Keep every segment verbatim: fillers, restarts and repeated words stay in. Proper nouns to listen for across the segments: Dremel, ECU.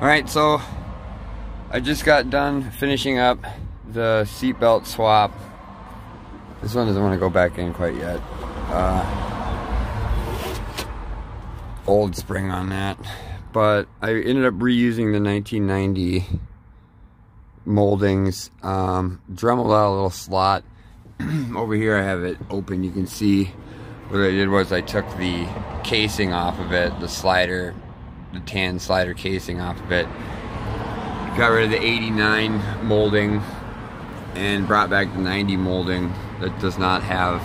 Alright, so I just got done finishing up the seatbelt swap. This one doesn't want to go back in quite yet. Uh, old spring on that. But I ended up reusing the nineteen ninety moldings. Um, Dremeled out a little slot. Over here I have it open. You can see what I did was I took the casing off of it, the slider, the tan slider casing off of it. Got rid of the eighty-nine molding and brought back the ninety molding that does not have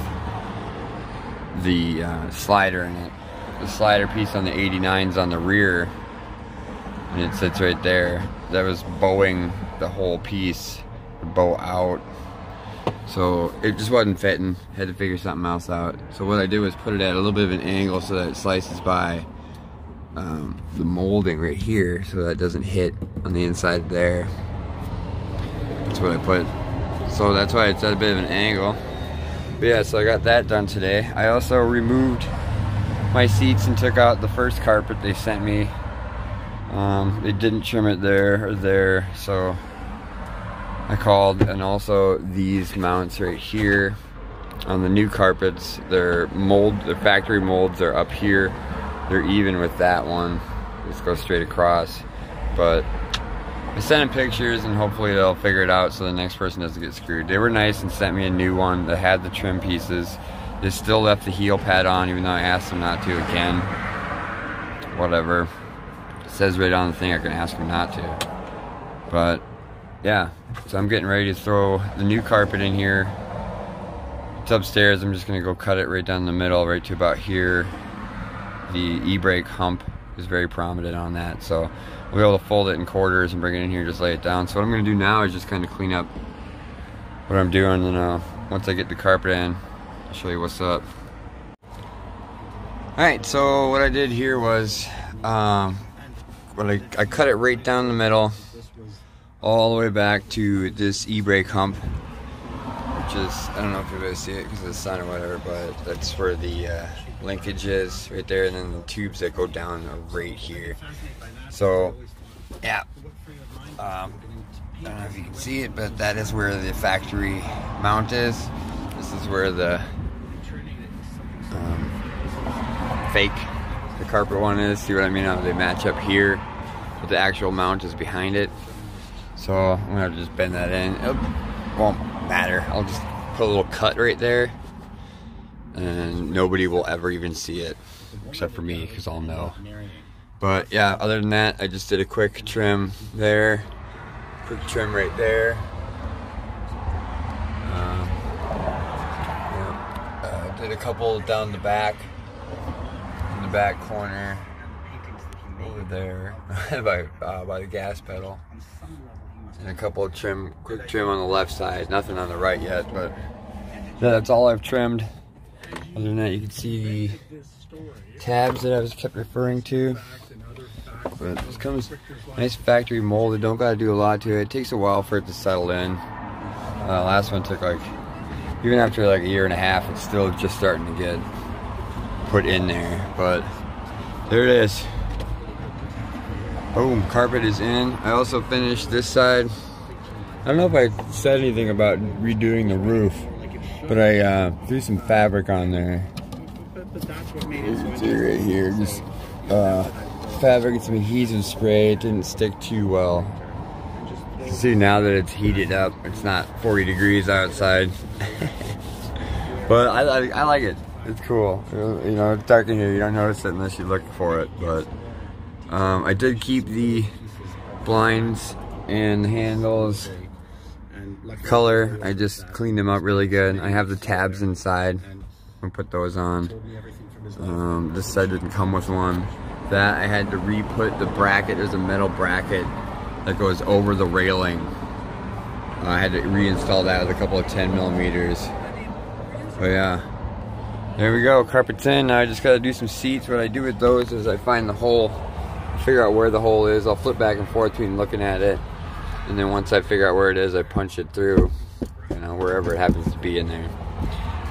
the uh, slider in it. The slider piece on the eighty-nine's on the rear and it sits right there. That was bowing the whole piece, the bow out. So it just wasn't fitting. Had to figure something else out. So what I did was put it at a little bit of an angle so that it slices by um, the molding right here, so that it doesn't hit on the inside there. That's what I put. So that's why it's at a bit of an angle. But yeah, so I got that done today. I also removed my seats and took out the first carpet they sent me. Um, they didn't trim it there or there, so I called. And also these mounts right here on the new carpets, their mold, the factory molds are up here. They're even with that one. Just go straight across. But I sent them pictures and hopefully they'll figure it out so the next person doesn't get screwed. They were nice and sent me a new one that had the trim pieces. They still left the heel pad on even though I asked them not to again. Whatever. It says right on the thing I can ask them not to. But yeah, so I'm getting ready to throw the new carpet in here. It's upstairs. I'm just going to go cut it right down the middle, right to about here. The e-brake hump is very prominent on that, so we'll be able to fold it in quarters and bring it in here and just lay it down. So what I'm going to do now is just kind of clean up what I'm doing, and uh, once I get the carpet in, I'll show you what's up. Alright, so what I did here was um, when I, I cut it right down the middle, all the way back to this e-brake hump, which is, I don't know if you're going to see it because of the sun or whatever, but that's where the uh, linkage is right there, and then the tubes that go down are right here. So yeah, um, I don't know if you can see it, but that is where the factory mount is. This is where the um, fake, the carpet one is. See what I mean? How they match up here, but the actual mount is behind it. So I'm gonna have to just bend that in. It won't matter. I'll just put a little cut right there and nobody will ever even see it except for me, because I'll know. But yeah, other than that, I just did a quick trim there, quick trim right there. Um, yeah, uh, did a couple down the back, in the back corner, over there by, uh, by the gas pedal. And a couple of trim, quick trim on the left side. Nothing on the right yet, but yeah, that's all I've trimmed. Other than that, you can see the tabs that I was kept referring to. But this comes nice factory mold. I don't got to do a lot to it. It takes a while for it to settle in. Uh, last one took like, even after like a year and a half, it's still just starting to get put in there. But there it is. Boom, carpet is in. I also finished this side. I don't know if I said anything about redoing the roof, but I uh, threw some fabric on there. You can see right here, just uh, fabric and some adhesive spray. It didn't stick too well. You can see now that it's heated up, it's not forty degrees outside. But I, I, I like it. It's cool. You know, it's dark in here. You don't notice it unless you look for it, but. Um, I did keep the blinds and the handles color. I just cleaned them up really good. I have the tabs inside. I'm gonna put those on. Um, this side didn't come with one. That I had to re-put the bracket. There's a metal bracket that goes over the railing. Uh, I had to reinstall that with a couple of ten millimeters. But yeah, there we go. Carpet's in. Now I just gotta do some seats. What I do with those is I find the hole. Figure out where the hole is. I'll flip back and forth between looking at it, and then once I figure out where it is, I punch it through, you know, wherever it happens to be in there.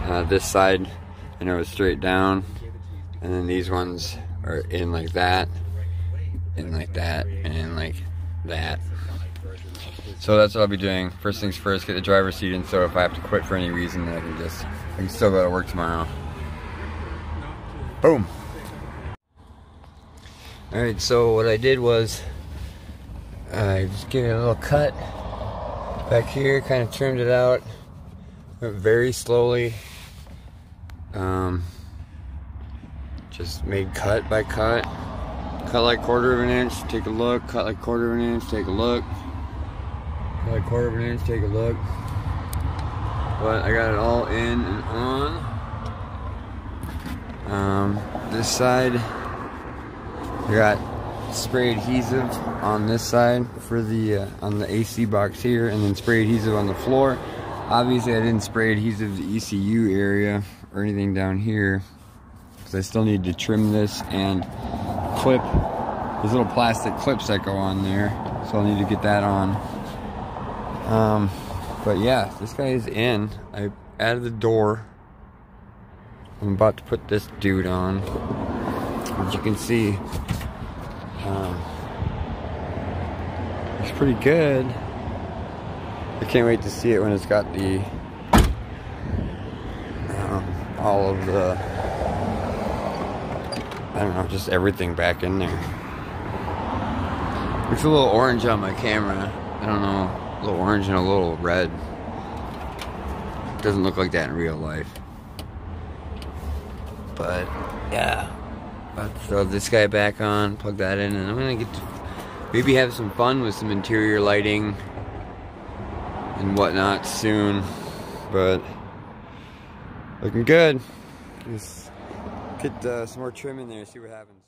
Uh, this side, I know it's straight down, and then these ones are in like that, and like that, and like that. So that's what I'll be doing. First things first, get the driver's seat in, so if I have to quit for any reason, then I can just, I can still go to work tomorrow. Boom. All right, so what I did was, I uh, just gave it a little cut back here, kind of trimmed it out, went very slowly. Um, just made cut by cut. Cut like quarter of an inch, take a look. Cut like quarter of an inch, take a look. Cut like quarter of an inch, take a look. But I got it all in and on. Um, this side, I got spray adhesive on this side for the uh, on the A C box here, and then spray adhesive on the floor. Obviously, I didn't spray adhesive the E C U area or anything down here, because I still need to trim this and clip these little plastic clips that go on there, so I'll need to get that on. Um, but yeah, this guy is in. I added the door. I'm about to put this dude on, as you can see. Um, it's pretty good. I can't wait to see it when it's got the um, all of the, I don't know, just everything back in there. Looks a little orange on my camera. I don't know, a little orange and a little red. Doesn't look like that in real life. But yeah, I'll throw this guy back on, plug that in, and I'm gonna get to maybe have some fun with some interior lighting and whatnot soon. But looking good. Just get uh, some more trim in there, see what happens.